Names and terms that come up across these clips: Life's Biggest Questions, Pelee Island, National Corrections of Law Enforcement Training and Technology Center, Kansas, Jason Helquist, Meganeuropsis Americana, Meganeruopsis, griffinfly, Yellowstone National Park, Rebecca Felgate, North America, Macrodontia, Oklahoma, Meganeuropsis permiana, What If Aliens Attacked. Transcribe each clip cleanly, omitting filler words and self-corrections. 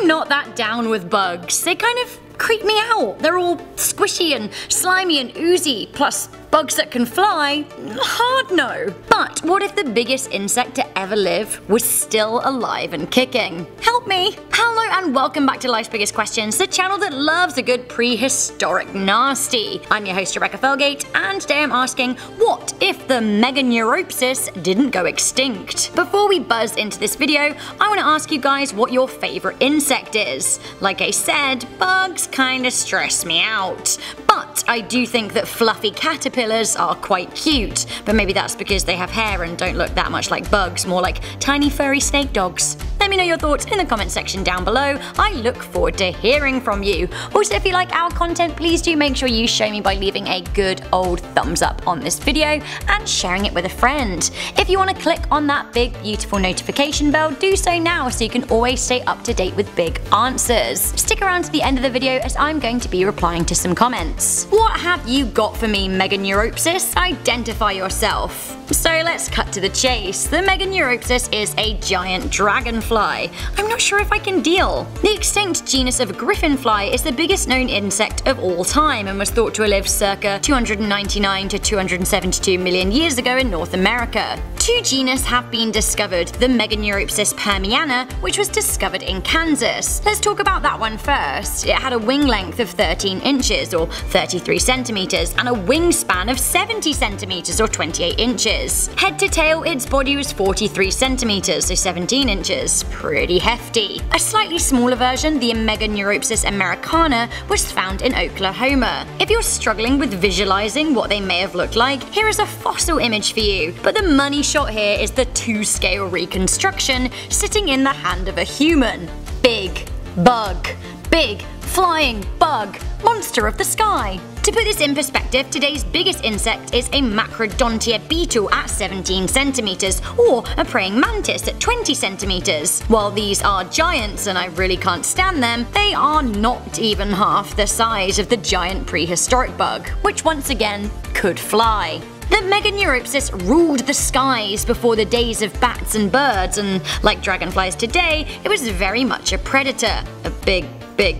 I'm not that down with bugs. They kind of creep me out. They're all squishy and slimy and oozy, plus bugs that can fly, hard no. But what if the biggest insect to ever live was still alive and kicking? Help me! Hello and welcome back to Life's Biggest Questions, the channel that loves a good prehistoric nasty. I'm your host Rebecca Felgate, and today I'm asking, what if the Meganeuropsis didn't go extinct? Before we buzz into this video, I want to ask you guys what your favourite insect is. Like I said, bugs kinda stress me out, but I do think that fluffy caterpillars are quite cute, but maybe that's because they have hair and don't look that much like bugs, more like tiny furry snake dogs. Let me know your thoughts in the comment section down below. I look forward to hearing from you. Also, if you like our content, please do make sure you show me by leaving a good old thumbs up on this video and sharing it with a friend. If you want to click on that big beautiful notification bell, do so now so you can always stay up to date with big answers. Stick around to the end of the video as I'm going to be replying to some comments. What have you got for me, Meganeuropsis? Identify yourself. So let's cut to the chase. The Meganeuropsis is a giant dragonfly. I'm not sure if I can deal. The extinct genus of griffinfly is the biggest known insect of all time and was thought to have lived circa 299 to 272 million years ago in North America. Two genus have been discovered, the Meganeuropsis permiana, which was discovered in Kansas. Let's talk about that one first. It had a wing length of 13 inches or 33 centimeters and a wingspan of 70 centimeters or 28 inches. Head to tail, its body was 43 centimeters, so 17 inches. Pretty hefty. A slightly smaller version, the Meganeuropsis Americana, was found in Oklahoma. If you're struggling with visualizing what they may have looked like, here is a fossil image for you. But the money shot here is the two-scale reconstruction sitting in the hand of a human. Big bug. Big flying bug. Monster of the sky. To put this in perspective, today's biggest insect is a Macrodontia beetle at 17 centimeters, or a praying mantis at 20 centimeters. While these are giants, and I really can't stand them, they are not even half the size of the giant prehistoric bug, which once again could fly. The Meganeuropsis ruled the skies before the days of bats and birds, and like dragonflies today, it was very much a predator. A big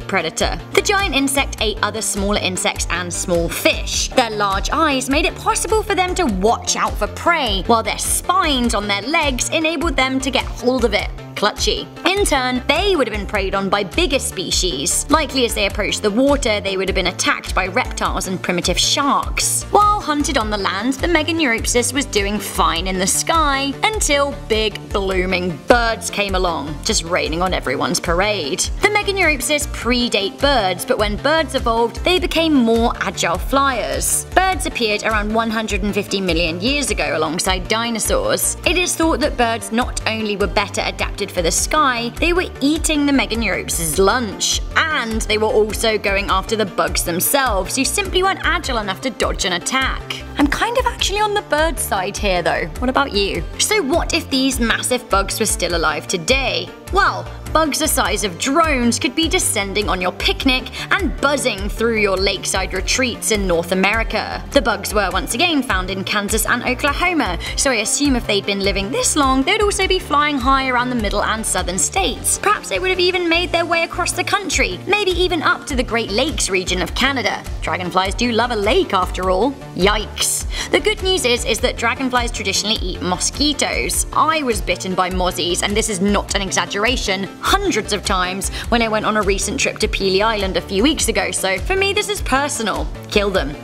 predator. The giant insect ate other smaller insects and small fish. Their large eyes made it possible for them to watch out for prey, while their spines on their legs enabled them to get hold of it. Clutchy. In turn, they would have been preyed on by bigger species. Likely as they approached the water, they would have been attacked by reptiles and primitive sharks. While hunted on the land, the Meganeuropsis was doing fine in the sky until big blooming birds came along, just raining on everyone's parade. The Meganeuropsis predate birds, but when birds evolved, they became more agile flyers. Birds appeared around 150 million years ago alongside dinosaurs. It is thought that birds not only were better adapted for the sky, they were eating the Meganeuropsis' lunch, and they were also going after the bugs themselves, who simply weren't agile enough to dodge an attack. I'm kind of actually on the bird side here though, what about you? So what if these massive bugs were still alive today? Well, bugs the size of drones could be descending on your picnic and buzzing through your lakeside retreats in North America. The bugs were once again found in Kansas and Oklahoma, so I assume if they'd been living this long, they'd also be flying high around the middle and southern states. Perhaps they would have even made their way across the country, maybe even up to the Great Lakes region of Canada. Dragonflies do love a lake after all. Yikes. The good news is that dragonflies traditionally eat mosquitoes. I was bitten by mozzies, and this is not an exaggeration, hundreds of times when I went on a recent trip to Pelee Island a few weeks ago, so for me this is personal. Kill them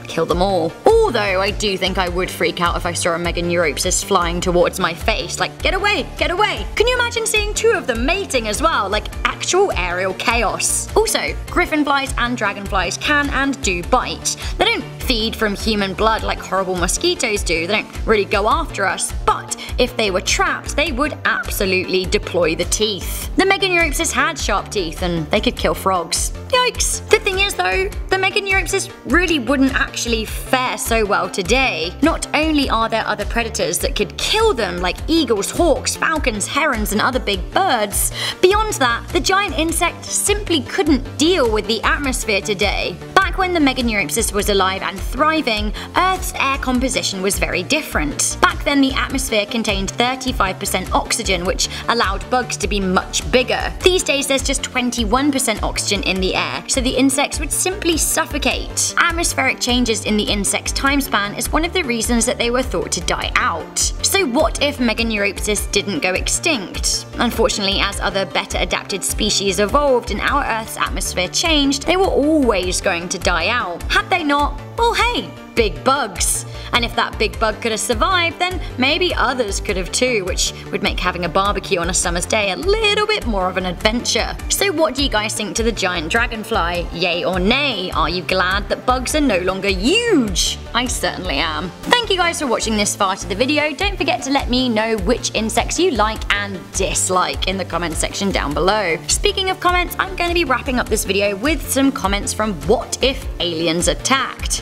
all. Although I do think I would freak out if I saw a Meganeuropsis flying towards my face, like get away, get away. Can you imagine seeing two of them mating as well, like actual aerial chaos? Also, griffinflies and dragonflies can and do bite. They don't feed from human blood like horrible mosquitoes do, they don't really go after us, but if they were trapped, they would absolutely deploy the teeth. The Meganeuropsis had sharp teeth and they could kill frogs. Yikes! The thing is though, the Meganeuropsis really wouldn't actually fare so well today. Not only are there other predators that could kill them, like eagles, hawks, falcons, herons and other big birds, beyond that, the giant insect simply couldn't deal with the atmosphere today. Back Back when the Meganeuropsis was alive and thriving, Earth's air composition was very different. Back then the atmosphere contained 35% oxygen, which allowed bugs to be much bigger. These days there's just 21% oxygen in the air, so the insects would simply suffocate. Atmospheric changes in the insect's time span is one of the reasons that they were thought to die out. So what if Meganeuropsis didn't go extinct? Unfortunately, as other better adapted species evolved and our Earth's atmosphere changed, they were always going to die out. Had they not, well hey, big bugs. And if that big bug could have survived, then maybe others could have too, which would make having a barbecue on a summer's day a little bit more of an adventure. So what do you guys think to the giant dragonfly? Yay or nay? Are you glad that bugs are no longer huge? I certainly am. Thank you guys for watching this far to the video. Don't forget to let me know which insects you like and dislike in the comment section down below. Speaking of comments, I'm going to be wrapping up this video with some comments from What If Aliens Attacked.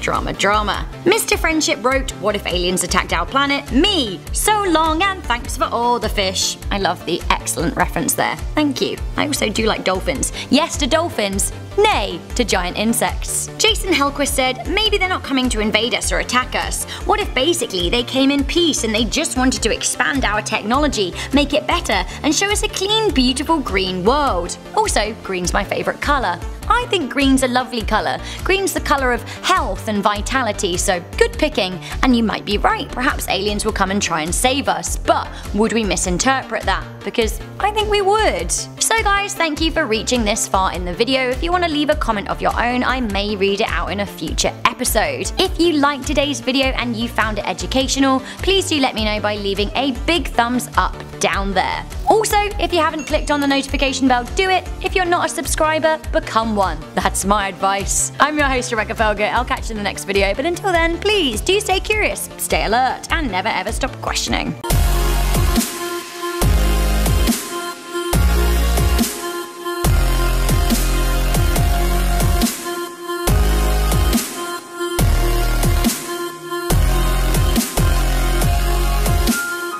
Drama, drama. Mr. Friendship wrote, "What if aliens attacked our planet? Me! So long and thanks for all the fish." I love the excellent reference there. Thank you. I also do like dolphins. Yes to dolphins. Nay to giant insects. Jason Helquist said, "Maybe they're not coming to invade us or attack us. What if basically they came in peace and they just wanted to expand our technology, make it better, and show us a clean, beautiful green world? Also, green's my favorite color. I think green's a lovely color. Green's the color of health and vitality, so good picking. And you might be right, perhaps aliens will come and try and save us, but would we misinterpret that? Because I think we would." So guys, thank you for reaching this far in the video. If you want to leave a comment of your own, I may read it out in a future episode. If you liked today's video and you found it educational, please do let me know by leaving a big thumbs up down there. Also, if you haven't clicked on the notification bell, do it. If you're not a subscriber, become one. That's my advice. I'm your host, Rebecca Felgate. I'll catch you in the next video, but until then, please do stay curious, stay alert, and never ever stop questioning.